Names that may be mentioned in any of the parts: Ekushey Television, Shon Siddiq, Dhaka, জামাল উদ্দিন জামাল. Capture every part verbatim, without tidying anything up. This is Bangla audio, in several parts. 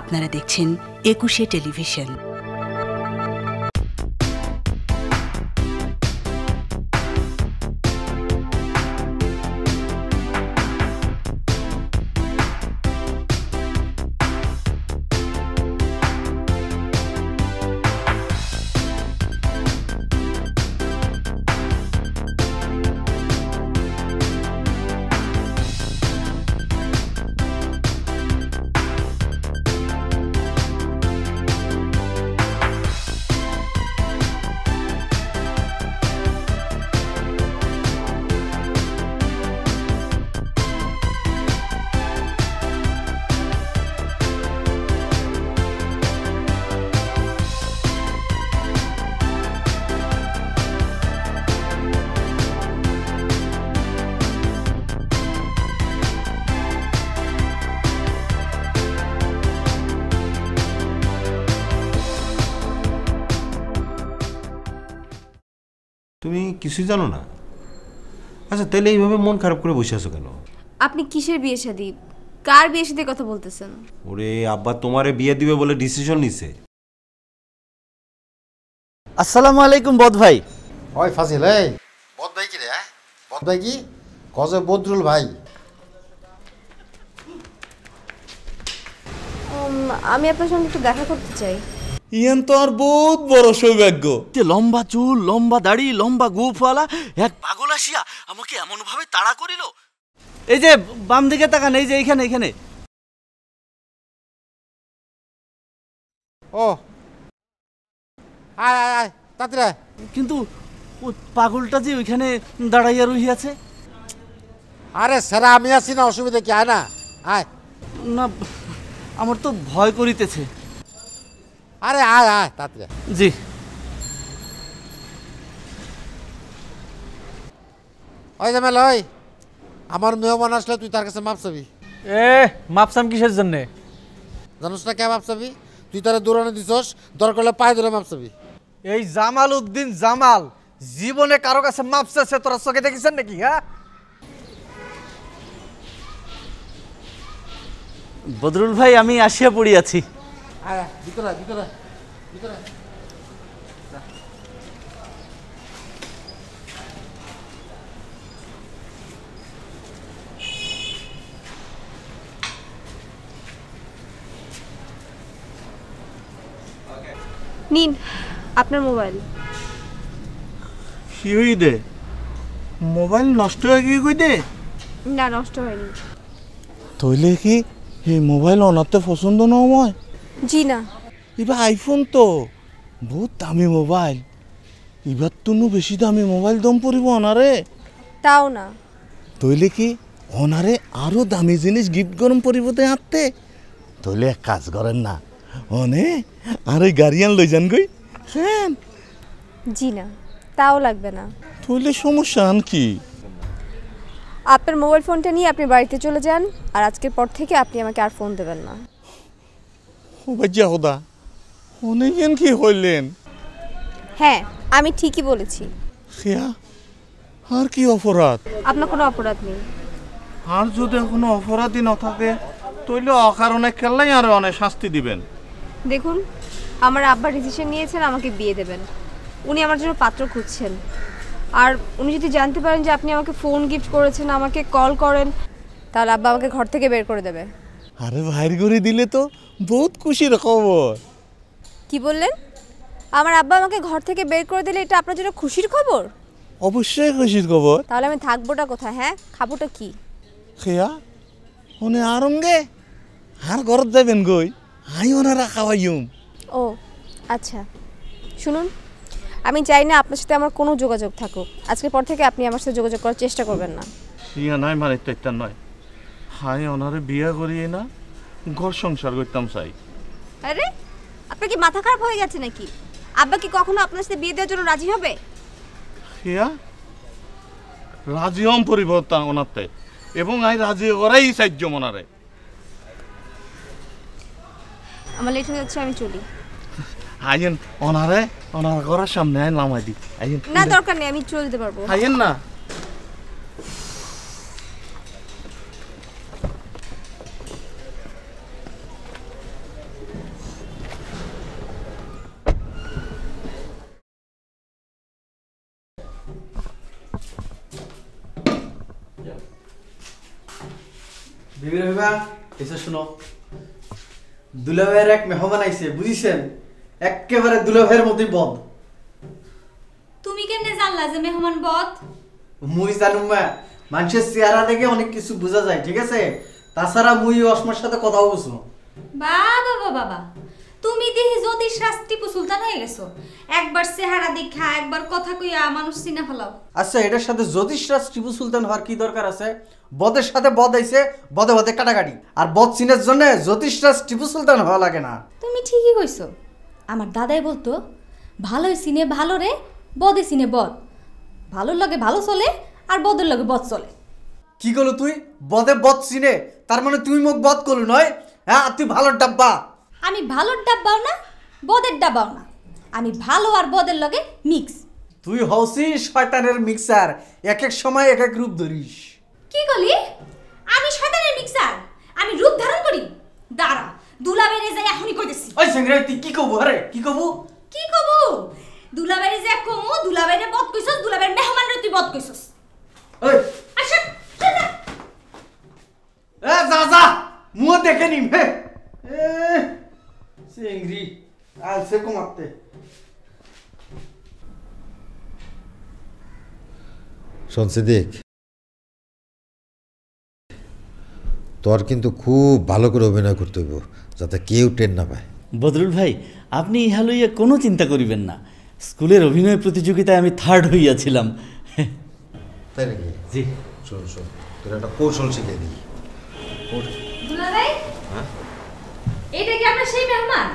আপনারা দেখছেন একুশে টেলিভিশন। তুমি কিছুই জানো না? আচ্ছা, তাহলে এইভাবে মন খারাপ করে বসে আছো কেন? আপনি কিসের বিয়ে শাদী, কার বিয়ে শাদীর কথা বলতেছেন? ওরে আব্বা, তোমারে বিয়ে দিবে বলে ডিসিশন নিছে। আসসালামু আলাইকুম বদ ভাই। ওই ফাজিল, এই বদ ভাই কি রে? বদ ভাই কি কজে? বদরুল ভাই। আমি আপনার সঙ্গে একটু দেখা করতে চাই। ইয়ান তো আর বহুত বড় সৌভাগ্য, লম্বা চুল, লম্বা দাড়ি, লম্বা গোফওয়ালা এক পাগল আসিয়া আমাকে এমন ভাবে তাড়া করিল। এই যে বাম দিকে তাকান, এই যে এইখানে এইখানে। ও আয় আয় আয় তাতরা, কিন্তু ও পাগলটা যে ওইখানে দাঁড়াইয়া রহিয়াছে। আরে স্যার, আমি আছি না, অসুবিধা কি? আয় না, আয় না, আমার তো ভয় করিতেছে। আরে আয় আয় তাড়াতাড়ি। জি ওই জামাল, ওই আমার মেহমান আসলে তুই তার কাছে মাপ চাবি। এ মাপ চাম কিসের জন্য জানোস না? কে মাপ চাবি? তুই তারে দৌড়ানো দিছস, দরকার হলে পায়ে ধরে মাপ চাবি। এই জামাল উদ্দিন জামাল জীবনে কারো কাছে মাপ চাচ্ছে তোরা চোখে দেখেছেন নাকি? হ্যাঁ বদরুল ভাই, আমি আসিয়া পড়িয়াছি। আরে ভিতরে ভিতরে ভিতরে। নিন আপনার মোবাইল। কি হই দে? মোবাইল নষ্ট হয়ে গিয়ে কই দে? না, নষ্ট হয়নি। তোইলে কি এই মোবাইল অনাতে পছন্দ না আমার? জি না, এবার আইফোন তো বহুত দামি মোবাইল, এবার তুনু বেশি দামি মোবাইল দম পড়িব অনারে। তাও না, তইলে কি অনারে আরো দামি জিনিস গিফট গরম পড়িব তে হাতে। তইলে এক কাজ করেন না, অনে আর ওই গাড়িয়ান লই যান গই। হ্যাঁ জি না, তাও লাগবে না। তইলে সমস্যা আন কি? আপনার মোবাইল ফোনটা নিয়ে আপনি বাড়িতে চলে যান, আর আজকের পর থেকে আপনি আমাকে আর ফোন দেবেন না। হুদা অনেকজন কি হইলেন? হ্যাঁ আমি ঠিকই বলেছি। আর কি অপরাধ? আপনার কোনো অপরাধ নেই। আর যদি কোনো অপরাধই না থাকে তৈলে অকারণে খেললেই আর অনেক শাস্তি দিবেন। দেখুন, আমার আব্বা ডিসিশন নিয়েছেন আমাকে বিয়ে দেবেন। উনি আমার জন্য পাত্র খুঁজছেন, আর উনি যদি জানতে পারেন যে আপনি আমাকে ফোন গিফট করেছেন, আমাকে কল করেন, তাহলে আব্বা আমাকে ঘর থেকে বের করে দেবে। আরে বাইর করে দিলে তো বহুত খুশির খবর। কি বললেন? আমার আব্বা আমাকে ঘর থেকে বের করে দিলে এটা আপনার জন্য খুশির খবর? অবশ্যই খুশির খবর। তাহলে আমি থাকবোটা কোথায়? হ্যাঁ খাবোটা কি? খেয়া ওনে আরঙ্গে আর ঘরত যাবেন গই, আই ওনারা খাওয়াইম। ও আচ্ছা শুনুন, আমি চাই না আপনার সাথে আমার কোনো যোগাযোগ থাকুক। আজকের পর থেকে আপনি আমার সাথে যোগাযোগ করার চেষ্টা করবেন না। সিয়া নাই মানে তো ইত্যা নয়, হাই ওনারে বিয়া করিয়ে না ঘর সংসার করতাম চাই। আরে আপনার কি মাথা খারাপ হয়ে গেছে নাকি? আব্বা কি কখনো আপনার সাথে বিয়ে দেওয়ার জন্য রাজি হবে? হিয়া রাজি হম পরিবর্তন ওনাতে, এবং আই রাজি করাই সাহায্য মনারে। আমার লেট হয়ে যাচ্ছে, আমি চলি। আইন ওনারে ওনার ঘরের সামনে আইন নামাই দি। আইন না, দরকার নেই, আমি চলতে পারবো। আইন না। না এসে শুনো দুলা ভাইয়ের এক মেহমান আইছে বুঝিছেন একেবারে দুলা ভাইয়ের মতই বদ তুমি কেমনে জানলা যে মেহমান বদ মুই জানুম না মানুষের চেহারা দেখে অনেক কিছু বোঝা যায় ঠিক আছে তাছাড়া মুই অসমার সাথে কথা বলছো বাবা বাবা বাবা তুমি দেখি জ্যোতিষ শাস্তি পুসুলতা হয়ে গেছো একবার চেহারা দেখা একবার কথা কইয়া মানুষ চিনা ফেলাও আচ্ছা এটার সাথে জ্যোতিষ শাস্তি পুসুলতা হওয়ার কি দরকার আছে বদের সাথে বদ আইছে বদে বদে কাটাকাটি আর বদ চিনার জন্য জ্যোতিষ শাস্তি পুসুলতা হওয়া লাগে না তুমি ঠিকই কইছো আমার দাদাই বলতো ভালোই চিনে ভালো রে বদে চিনে বদ ভালোর লগে ভালো চলে আর বদের লগে বদ চলে কি কইলো তুই বদে বদ চিনে তার মানে তুই মুখ বদ করলি নয় হ্যাঁ তুই ভালোর ডাব্বা আমি ভালোর ডাব্বাও না বদের ডাব্বাও না আমি ভালো আর বদের লগে মিক্স তুই হইছিস শয়তানের মিক্সার এক এক সময় এক এক রূপ ধরিস কি কলি আমি শয়তানের মিক্সার আমি রূপ ধারণ করি দাঁড়া দুলাবেরে যাই এখনই কইতেছি ওই সংগ্রাম তুই কি কব আরে কি কব কি কব দুলাবেরে যা কমু দুলাবেরে বদ কইছস দুলাবের মেহমানরে তুই বদ কইছস ওই আচ্ছা চল এ যা যা মুখ দেখে নিম হে Singri, I'll say come up there. Shon Siddiq, Tor kintu khub bhalo kore obhinay korte hobe, jate keu ten na pay. Badrul bhai, apni ei haloiya kono chinta koriben na. Schooler obhinoy protijogitay ami third hoiya chilam. Tai naki? Ji. Shon shon, tor ekta koshol shikhiye diyi. Dula bhai? Ha? এটা কি আপনার সেই মেহমান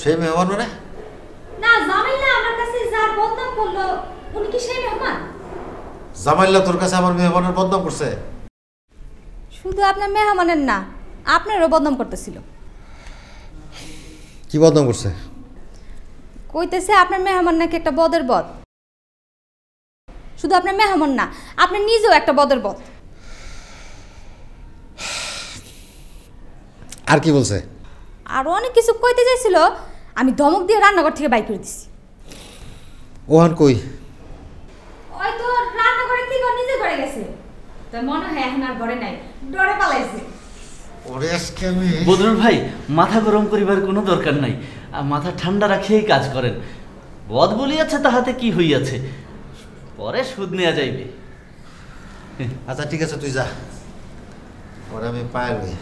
সেই মেহমান মানে না জামাইলা আমার কাছে যা বদনাম করলো উনি কি সেই মেহমান জামাইলা তোর কাছে আমার মেহমানের বদনাম করছে শুধু আপনার মেহমানের না আপনারও বদনাম করতেছিল কি বদনাম করছে কইতেছে আপনার মেহমান নাকি একটা বদের বদ শুধু আপনার মেহমান না আপনি নিজেও একটা বদের বদ আর কি বলছে আর অনেক কিছু কইতে যাইছিল আমি ধমক দিয়ে রান্নাঘর থেকে বাইর করে দিছি ওহান কই ওই তো রান্নাঘরে থেকে নিজে ঘরে গেছে তো মনে হয় এখন আর ঘরে নাই ডরে পালাইছে ওরে আজকে আমি বদরুল ভাই মাথা গরম করিবার কোনো দরকার নাই মাথা ঠান্ডা রাখিয়েই কাজ করেন বদ বলিয়াছে তাহাতে কি হইয়াছে পরে সুদ নেওয়া যাইবে আচ্ছা ঠিক আছে তুই যা ওরে আমি পায়ে লই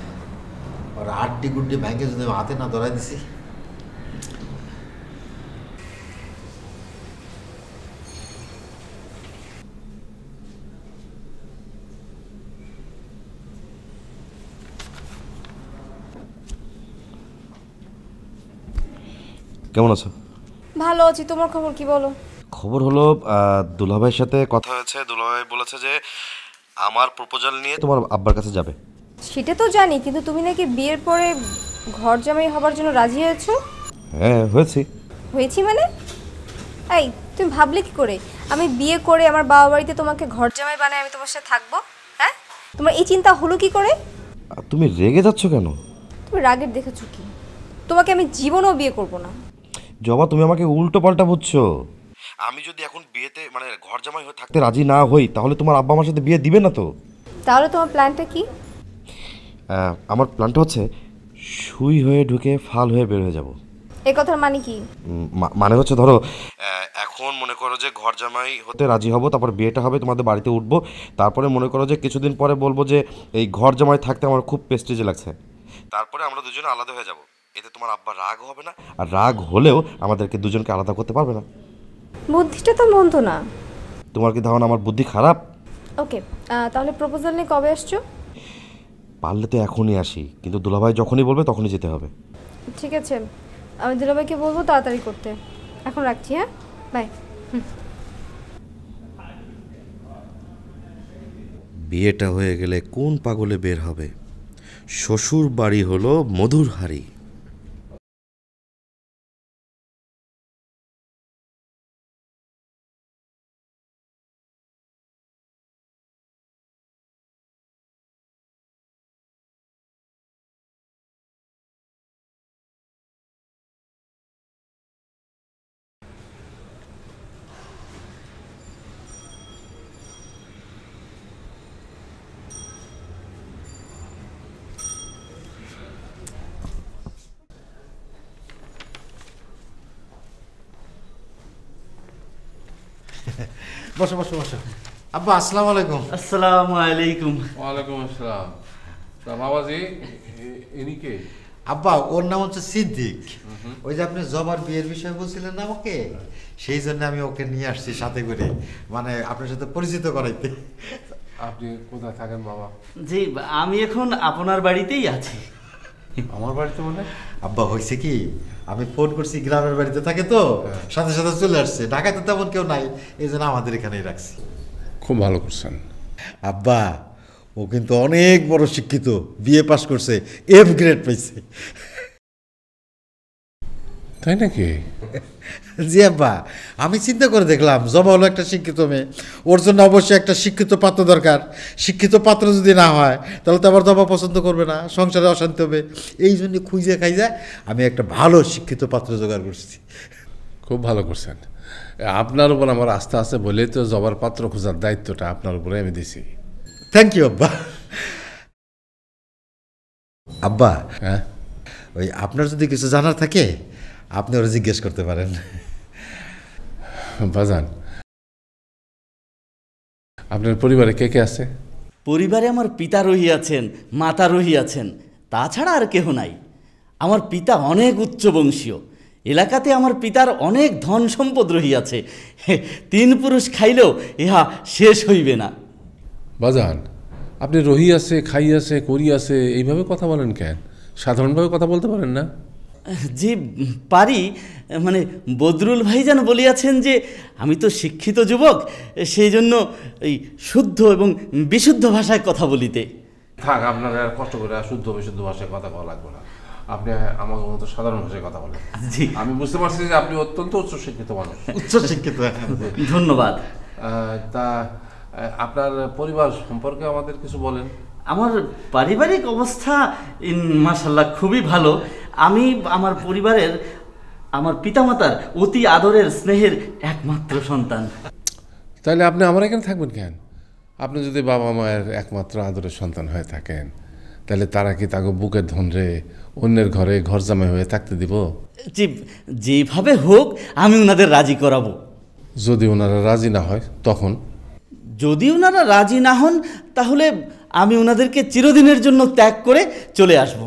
और आठ गुड्डी भांगे जो हाथे ना धराई दिसी কেমন আছো ভালো আছি তোমার খবর কি বলো খবর হলো দুলা ভাইয়ের সাথে কথা হয়েছে দুলা ভাই বলেছে যে আমার প্রপোজাল নিয়ে তোমার আব্বার কাছে যাবে সেটা তো জানি কিন্তু তুমি নাকি বিয়ের পরে ঘর জামাই হবার জন্য রাজি হয়েছো হ্যাঁ হয়েছি হয়েছি মানে এই তুমি ভাবলে কি করে আমি বিয়ে করে আমার বাবা বাড়িতে তোমাকে ঘর জামাই বানাই আমি তোমার সাথে থাকবো হ্যাঁ তোমার এই চিন্তা হলো কি করে তুমি রেগে যাচ্ছ কেন তুমি রাগের দেখেছো কি তোমাকে আমি জীবনও বিয়ে করব না জবা তুমি আমাকে উল্টো পাল্টা বুঝছো আমি যদি এখন বিয়েতে মানে ঘর জামাই হয়ে থাকতে রাজি না হই তাহলে তোমার আব্বা আমার সাথে বিয়ে দিবে না তো তাহলে তোমার প্ল্যানটা কি আমার প্ল্যানটা হচ্ছে শুই হয়ে ঢুকে ফাল হয়ে বের হয়ে যাব এই কথার মানে কি মানে হচ্ছে ধরো এখন মনে করো যে ঘর জামাই হতে রাজি হব তারপর বিয়েটা হবে তোমাদের বাড়িতে উঠবো তারপরে মনে করো যে কিছুদিন পরে বলবো যে এই ঘর জামাই থাকতে আমার খুব প্রেস্টিজে লাগছে তারপরে আমরা দুজনে আলাদা হয়ে যাব এতে তোমার আব্বা রাগ হবে না আর রাগ হলেও আমাদেরকে দুজনকে আলাদা করতে পারবে না বুদ্ধিটা তো মন্দ না তোমার কি ধারণা আমার বুদ্ধি খারাপ ওকে তাহলে প্রপোজাল নিয়ে কবে আসছো পারলে তো এখনই আসি কিন্তু দুলাভাই যখনই বলবে তখনই যেতে হবে ঠিক আছে আমি দুলাভাইকে বলবো তাড়াতাড়ি করতে এখন রাখছি হ্যাঁ বাই বিয়েটা হয়ে গেলে কোন পাগলে বের হবে শ্বশুর বাড়ি হলো মধুর হাড়ি বসো বসো বসো। আব্বা আসসালামু আলাইকুম। আসসালামু আলাইকুম। ওয়া আলাইকুম আসসালাম। তা বাবাজি ইনি কে? আব্বা ওর নাম হচ্ছে সিদ্দিক। ওই যে আপনি জবার বিয়ের বিষয়ে বলছিলেন না আমাকে, সেই জন্য আমি ওকে নিয়ে আসছি সাথে করে, মানে আপনার সাথে পরিচিত করাইতে। আপনি কোথায় থাকেন বাবা? জি আমি এখন আপনার বাড়িতেই আছি। আমার বাড়িতে মানে? আব্বা হয়েছে কি, আমি ফোন করছি গ্রামের বাড়িতে থাকে তো, সাথে সাথে চলে আসছে। ঢাকায় তো তেমন কেউ নাই, এই জন্য আমাদের এখানেই রাখছি। খুব ভালো করছেন আব্বা। ও কিন্তু অনেক বড় শিক্ষিত, বিএ পাস করছে, এফ গ্রেড পেয়েছে। তাই নাকি? জি আব্বা, আমি চিন্তা করে দেখলাম জবা হলো একটা শিক্ষিত মেয়ে, ওর জন্য অবশ্যই একটা শিক্ষিত পাত্র দরকার। শিক্ষিত পাত্র যদি না হয় তাহলে তো আবার জবা পছন্দ করবে না, সংসারে অশান্তি হবে। এই জন্য খুঁজে খাইজা আমি একটা ভালো শিক্ষিত পাত্র জোগাড় করছি। খুব ভালো করছেন। আপনার উপর আমার আস্থা আছে বলেই তো জবার পাত্র খোঁজার দায়িত্বটা আপনার উপরে আমি দিছি। থ্যাংক ইউ আব্বা। আব্বা হ্যাঁ, ওই আপনার যদি কিছু জানার থাকে আপনি ওরা জিজ্ঞেস করতে পারেন। বাজান, আপনার পরিবারে কে কে আছে? পরিবারে আমার পিতা রহি আছেন, মাতা রহি আছেন, তাছাড়া আর কেহ নাই। আমার পিতা অনেক উচ্চবংশীয়, এলাকাতে আমার পিতার অনেক ধন সম্পদ রহিয়াছে, তিন পুরুষ খাইলেও ইহা শেষ হইবে না। বাজান, আপনি রহি আছে, খাই আছে, করি আছে, এইভাবে কথা বলেন কেন? সাধারণভাবে কথা বলতে পারেন না? জি পারি, মানে বদরুল ভাইজান বলিয়াছেন যে আমি তো শিক্ষিত যুবক, সেই জন্য এই শুদ্ধ এবং বিশুদ্ধ ভাষায় কথা বলিতে। থাক, আপনার আর কষ্ট করে শুদ্ধ বিশুদ্ধ ভাষায় কথা বলা লাগবে না, আপনি আমার মতো সাধারণ ভাষায় কথা বলেন। জি আমি বুঝতে পারছি যে আপনি অত্যন্ত উচ্চ শিক্ষিত মানুষ। উচ্চ শিক্ষিত, ধন্যবাদ। তা আপনার পরিবার সম্পর্কে আমাদের কিছু বলেন। আমার পারিবারিক অবস্থা মাশাআল্লাহ খুবই ভালো। আমি আমার পরিবারের, আমার পিতামাতার অতি আদরের স্নেহের একমাত্র সন্তান। তাহলে আপনি আমার এখানে থাকবেন কেন? আপনি যদি বাবা মায়ের একমাত্র আদরের সন্তান হয়ে থাকেন তাহলে তারা কি তাকে বুকের ধরে অন্যের ঘরে ঘর জামাই হয়ে থাকতে দিব? জি, যেভাবে হোক আমি ওনাদের রাজি করাবো। যদি ওনারা রাজি না হয় তখন? যদি ওনারা রাজি না হন তাহলে আমি ওনাদেরকে চিরদিনের জন্য ত্যাগ করে চলে আসব।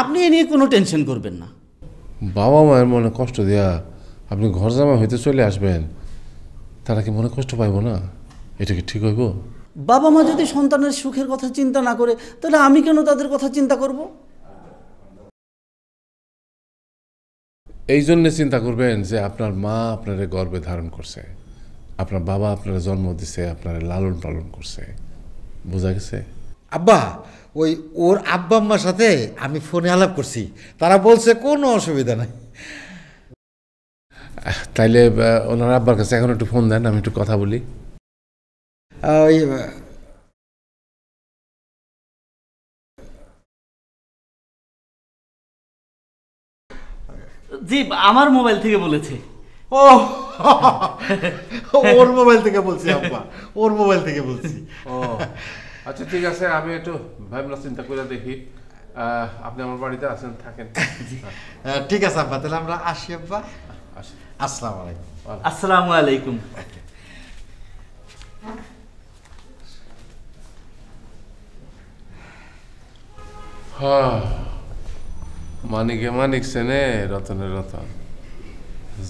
আপনি এ নিয়ে কোনো টেনশন করবেন না। বাবা মায়ের মনে কষ্ট দেয়া আপনি ঘর জামা হইতে চলে আসবেন, তারা কি মনে কষ্ট পাইব না? এটা কি ঠিক হইব? বাবা মা যদি সন্তানের সুখের কথা চিন্তা না করে তাহলে আমি কেন তাদের কথা চিন্তা করব? এই জন্যে চিন্তা করবেন যে আপনার মা আপনারে গর্ভে ধারণ করছে, আপনার বাবা আপনার জন্ম দিছে, আপনারা লালন পালন করছে। বোঝা গেছে আব্বা? ওই ওর আব্বা আম্মার সাথে আমি ফোনে আলাপ করছি, তারা বলছে কোনো অসুবিধা নাই। তাইলে ওনার আব্বার কাছে এখন একটু ফোন দেন, আমি একটু কথা বলি। ওই জি আমার মোবাইল থেকে বলেছে। ও ওর মোবাইল থেকে বলছি আব্বা, ওর মোবাইল থেকে বলছি। ও আচ্ছা ঠিক আছে, আমি একটু ভাবনা চিন্তা করে দেখি। আপনি আমার বাড়িতে আছেন, থাকেন। ঠিক আছে আব্বা, তাহলে আমরা আসি আব্বা। আসসালামু আলাইকুম। আসসালামু আলাইকুম। হ্যাঁ, মানিকে মানিক সেনে রতনে রতন।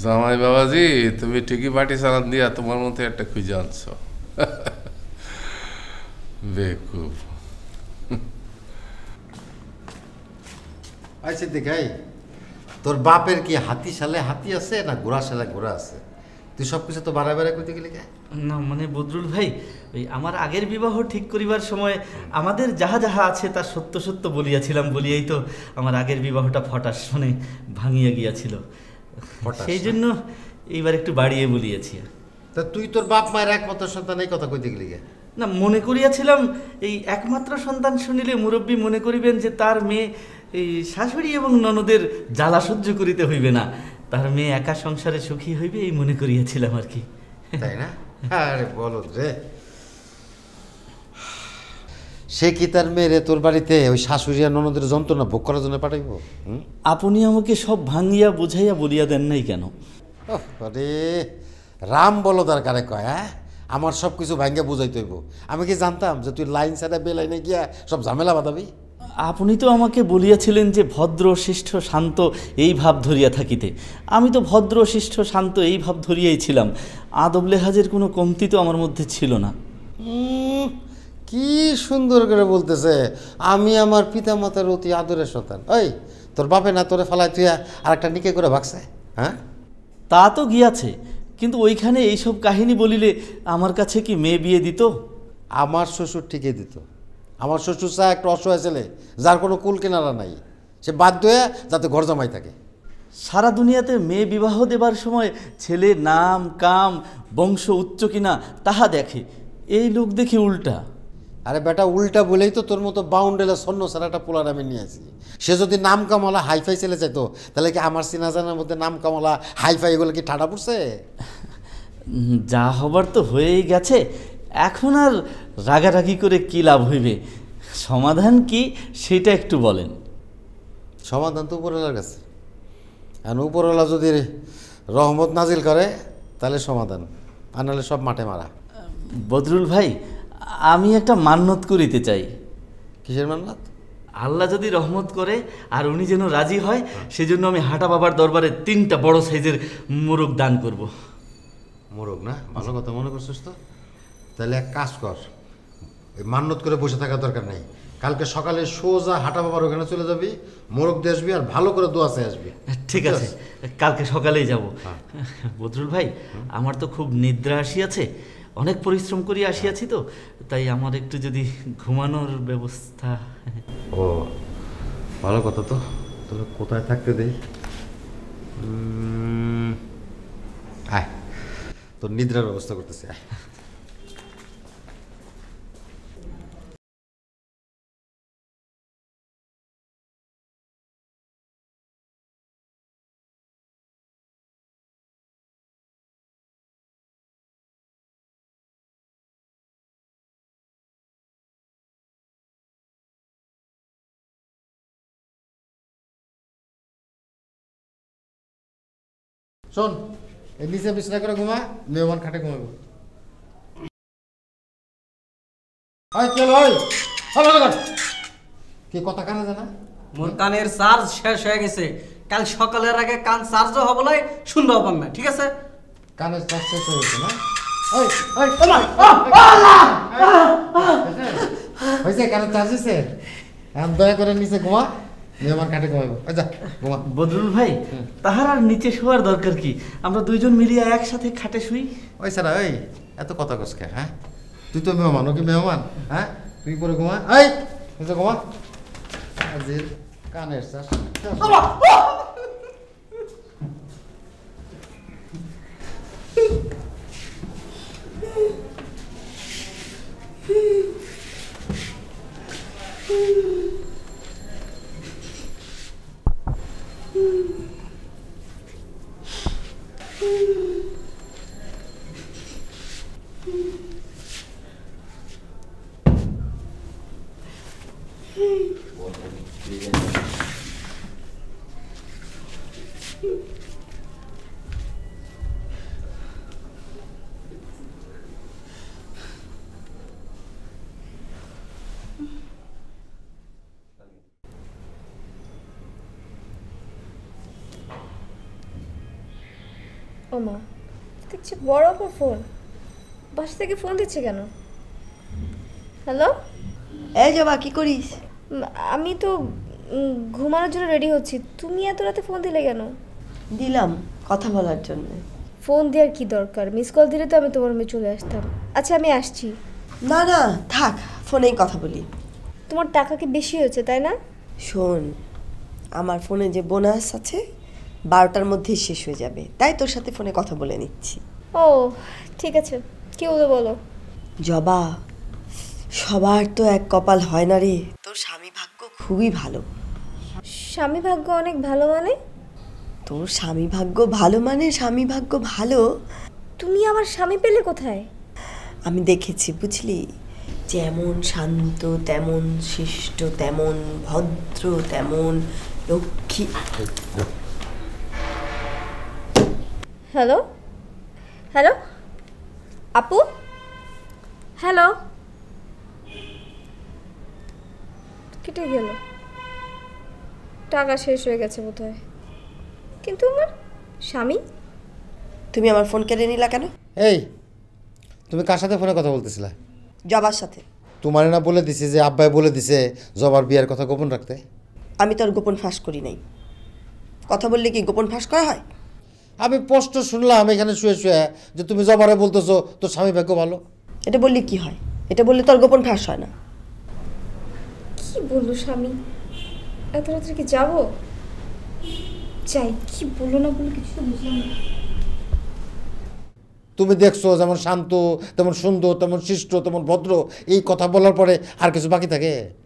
জামাই বাবাজি তুমি ঠিকই পাটি চালান দিয়া তোমার মতো একটা খুঁজে আনছো। বেকুব আচ্ছা দেখাই, তোর বাপের কি হাতি শালে হাতি আছে না ঘোড়া শালে ঘোড়া আছে? তুই সবকিছু তো বাড়ায় বাড়ায় করতে গেলি না। মানে বদরুল ভাই, ওই আমার আগের বিবাহ ঠিক করিবার সময় আমাদের যাহা যাহা আছে তা সত্য সত্য বলিয়াছিলাম, বলিয়াই তো আমার আগের বিবাহটা ফটাস মানে ভাঙিয়া গিয়াছিল, সেই জন্য এইবার একটু বাড়িয়ে বলিয়াছি। তা তুই তোর বাপ মায়ের একমাত্র সন্তান এই কথা কইতে গেলি না? মনে করিয়াছিলাম এই একমাত্র সন্তান শুনিলে মুরব্বী মনে করিবেন যে তার মেয়ে এই শাশুড়ি এবং ননদের জ্বালা সহ্য করিতে হইবে না, তার মেয়ে একা সংসারে সুখী হইবে, এই মনে করিয়াছিলাম আর কি। তাই না? আরে বলো রে, সে কি তার মেরে তোর বাড়িতে ওই শাশুড়ি আর ননদের যন্ত্রণা ভোগ করার জন্য পাঠাইব? আপনি আমাকে সব ভাঙিয়া বুঝাইয়া বলিয়া দেন নাই কেন? আরে রাম বলো দরকারে কয়, হ্যাঁ আমার সব কিছু ভাঙিয়া বুঝাইতে হইব? আমি কি জানতাম যে তুই লাইন ছাড়া বেলাইনে গিয়া সব ঝামেলা বাঁধাবি? আপনি তো আমাকে বলিয়াছিলেন যে ভদ্র শিষ্ঠ শান্ত এই ভাব ধরিয়া থাকিতে। আমি তো ভদ্র শিষ্ঠ শান্ত এই ভাব ধরিয়াই ছিলাম, আদব লেহাজের কোনো কমতি তো আমার মধ্যে ছিল না। কি সুন্দর করে বলতেছে, আমি আমার পিতামাতার অতি আদরের সন্তান। ওই তোর বাপে না তোরে ফালায় তুই আর একটা নিকে করে ভাগছে? হ্যাঁ তা তো গিয়াছে, কিন্তু ওইখানে এইসব কাহিনী বলিলে আমার কাছে কি মেয়ে বিয়ে দিত? আমার শ্বশুর ঠিকই দিত। আমার শ্বশুর চা একটা অসহায় ছেলে যার কোনো কুল কেনারা নাই, সে বাধ্য হয়ে যাতে ঘর জামাই থাকে। সারা দুনিয়াতে মেয়ে বিবাহ দেবার সময় ছেলে নাম কাম বংশ উচ্চ কিনা তাহা দেখে, এই লোক দেখি উল্টা। আরে বেটা উল্টা বলেই তো তোর মতো বাউন্ডেলা সন্ন সারাটা পোলার আমি নিয়ে আসি। সে যদি নাম কামলা হাইফাই ছেলে চাইতো তাহলে কি আমার চেনা জানার মধ্যে নাম কামলা হাইফাই এগুলো কি ঠাডা পড়ছে? যা হবার তো হয়েই গেছে, এখন আর রাগারাগি করে কি লাভ হইবে? সমাধান কি সেটা একটু বলেন। সমাধান তো উপরওয়ালার কাছে, আর উপরওয়ালা যদি রহমত নাজিল করে তাহলে সমাধান, আর নাহলে সব মাঠে মারা। বদরুল ভাই, আমি একটা মান্নত করিতে চাই। কিসের মান্নত? আল্লাহ যদি রহমত করে আর উনি যেন রাজি হয় সেজন্য আমি হাঁটা বাবার দরবারে তিনটা বড় সাইজের মোরগ দান করব। মোরগ না, ভালো কথা মনে করছিস তো। তাহলে এক কাজ কর, ওই মান্নত করে বসে থাকার দরকার নেই, কালকে সকালে সোজা হাঁটা বাবার ওখানে চলে যাবি, মোরগ দিয়ে আসবি আর ভালো করে দোয়া চেয়ে আসবি। ঠিক আছে, কালকে সকালেই যাব। বদরুল ভাই, আমার তো খুব নিদ্রা আসিয়াছে, অনেক পরিশ্রম করি আসিয়াছি তো, তাই আমার একটু যদি ঘুমানোর ব্যবস্থা। ও ভালো কথা তো, তোর কোথায় থাকতে দেই? আয়, তোর নিদ্রার ব্যবস্থা করতেছি। আয়। শোন, এই নিচে বিছনা করে ঘুমা, মেহমান খাটে ঘুমাবো। কি কথা কানে জানা? মোর কানের চার্জ শেষ হয়ে গেছে, কাল সকালের আগে কান চার্জও হব নাই, শুনবাও পাম না। ঠিক আছে, কানের চার্জ শেষ হয়ে গেছে না? হয়েছে, কানের চার্জ হয়েছে। এখন দয়া করে নিচে ঘুমা, মেহমান খাটে ঘুমাবো। আচ্ছা ঘুমা। বদরুল ভাই, তাহার আর নিচে শোয়ার দরকার কি? আমরা দুইজন মিলিয়ে একসাথে খাটে শুই। ওই স্যারা, ওই এত কথা কসকে? হ্যাঁ তুই তো মেহমান, ও কি মেহমান? হ্যাঁ তুই করে ঘুমা। এই এসে ঘুমা। আজির কানের স্যার মা দেখছি বড় অপর ফোন, বাসা থেকে ফোন দিচ্ছে কেন? হ্যালো, এই যাবা কি করিস? আমি তো ঘুমানোর জন্য রেডি হচ্ছি, তুমি এত রাতে ফোন দিলে কেন? দিলাম কথা বলার জন্য। ফোন দেওয়ার কি দরকার? মিস কল দিলে তো আমি তোমার রুমে চলে আসতাম। আচ্ছা আমি আসছি। না না থাক, ফোনেই কথা বলি। তোমার টাকা কি বেশি হয়েছে তাই না? শোন, আমার ফোনে যে বোনাস আছে বারোটার মধ্যে শেষ হয়ে যাবে, তাই তোর সাথে ফোনে কথা বলে নিচ্ছি। ও ঠিক আছে, কি বলবো বলো। জবা, সবার তো এক কপাল হয় না রে। তোর স্বামী ভাগ্য খুবই ভালো। স্বামী ভাগ্য অনেক ভালো মানে? তোর স্বামী ভাগ্য ভালো মানে স্বামী ভাগ্য ভালো। তুমি আমার স্বামী পেলে কোথায়? আমি দেখেছি বুঝলি, जेमन शांत तेमन शिष्ट तेमन भद्र तेमन लक्ष्मी। हेलो हेलो आपू, हेलो केटे गेल, टाका शेष हो गेছে বোধহয়। কিন্তু আমার স্বামী, তুমি আমার ফোন কেড়ে নিলা কেন? এই তুমি কার সাথে ফোনে কথা বলতেছিলা? জবার সাথে। তোমারে না বলে দিছে যে আব্বাই বলে দিছে জবার বিয়ার কথা গোপন রাখতে? আমি তো আর গোপন ফাঁস করি নাই, কথা বললে কি গোপন ফাঁস করা হয়? আমি স্পষ্ট শুনলাম এখানে শুয়ে শুয়ে যে তুমি জবারে বলতেছো তোর স্বামী ভাগ্য ভালো। এটা বললে কি হয়? এটা বললে তো আর গোপন ফাঁস হয় না। কি বললো স্বামী? এত রাত্রে কি যাব? যাই, কি বললো না বললো কিছু বুঝলাম না। তুমি দেখছো যেমন শান্ত তেমন সুন্দর তেমন শিষ্ট তেমন ভদ্র, এই কথা বলার পরে আর কিছু বাকি থাকে?